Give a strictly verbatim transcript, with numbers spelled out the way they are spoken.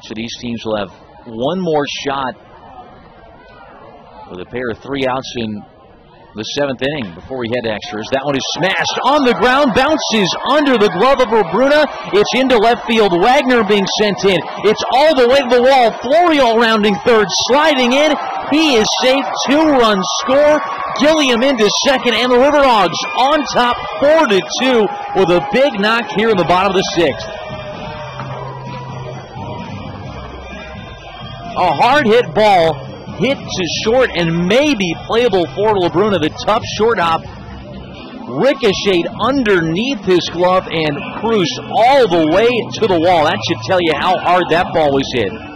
So these teams will have one more shot with a pair of three outs in the seventh inning before we head to extras. That one is smashed on the ground, bounces under the glove of Verbruna. It's into left field. Wagner being sent in. It's all the way to the wall. Florio rounding third, sliding in. He is safe. Two-run score. Gilliam into second, and the RiverDogs on top, four to two, with a big knock here in the bottom of the sixth. A hard hit ball hit to short and maybe playable for LaBruna. The tough short hop ricocheted underneath his glove and cruised all the way to the wall. That should tell you how hard that ball was hit.